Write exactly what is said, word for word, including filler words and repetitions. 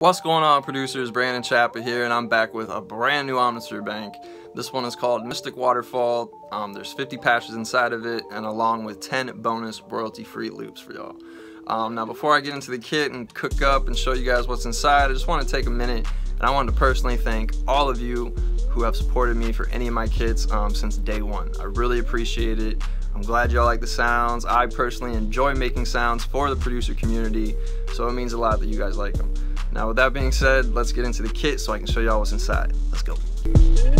What's going on, producers? Brandon Chapa here, and I'm back with a brand new Omnisphere bank. This one is called Mystic Waterfall. Um, there's fifty patches inside of it, and along with ten bonus royalty-free loops for y'all. Um, now, before I get into the kit and cook up and show you guys what's inside, I just want to take a minute, and I wanted to personally thank all of you who have supported me for any of my kits um, since day one. I really appreciate it. I'm glad y'all like the sounds. I personally enjoy making sounds for the producer community, so it means a lot that you guys like them. Now, with that being said, let's get into the kit so I can show y'all what's inside. Let's go. Beep.